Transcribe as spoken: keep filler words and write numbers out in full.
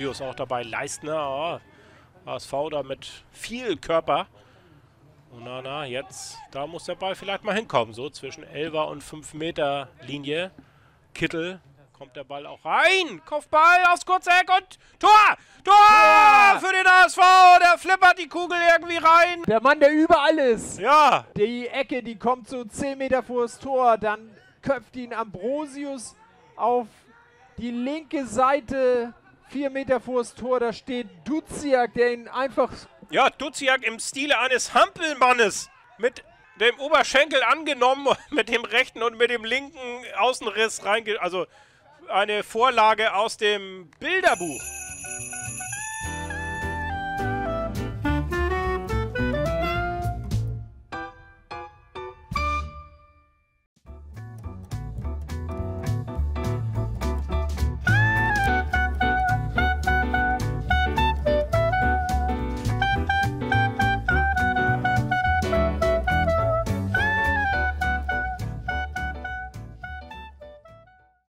Ambrosius auch dabei. Leistner, oh, A S V da mit viel Körper. Und na, na, jetzt, da muss der Ball vielleicht mal hinkommen. So zwischen Elfer und fünf Meter Linie. Kittel, kommt der Ball auch rein. Kopfball aufs kurze Eck und Tor! Tor! Ja. Für den A S V! Der flippert die Kugel irgendwie rein. Der Mann, der überall ist. Ja. Die Ecke, die kommt so zehn Meter vor das Tor. Dann köpft ihn Ambrosius auf die linke Seite. vier Meter vor das Tor. Da steht Duziak, der ihn einfach... Ja, Duziak im Stile eines Hampelmannes mit dem Oberschenkel angenommen, mit dem rechten und mit dem linken Außenriss reinge... Also eine Vorlage aus dem Bilderbuch.